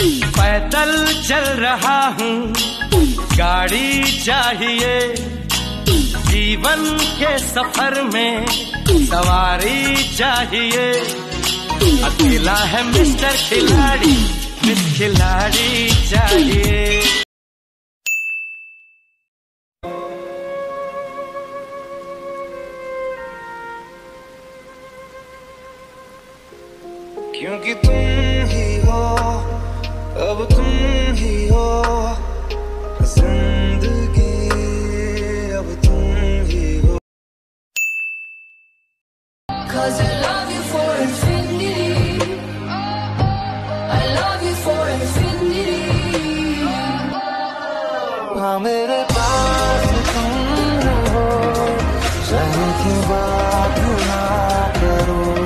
पैदल चल रहा हूँ, गाड़ी चाहिए। जीवन के सफर में सवारी चाहिए। अकेला है मिस्टर खिलाड़ी, मिस खिलाड़ी चाहिए। क्योंकि तुम ही हो, अब तुम ही हो जिंदगी, अब तुम ही हो। 'Cause I love you for infinity, I love you for infinity। हाँ मेरे पास तुम हो, चाहे की बात ना करो।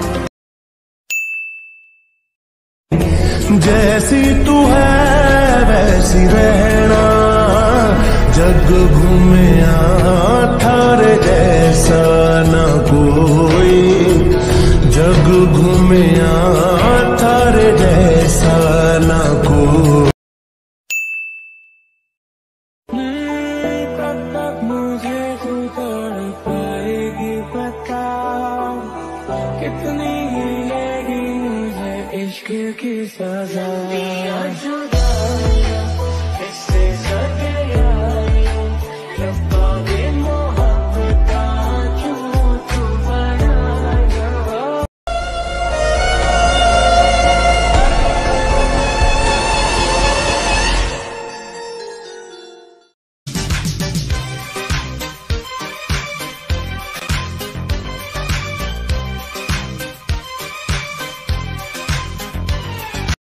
जैसी तू है वैसी रहना, जग घूमे थार जैसा ना कोई, जग घूमे थार जैसा ना कोई। कब तक मुझे तू तोड़ पाएगी पता, कितनी मिलेगी मुझे इश्क की सजा।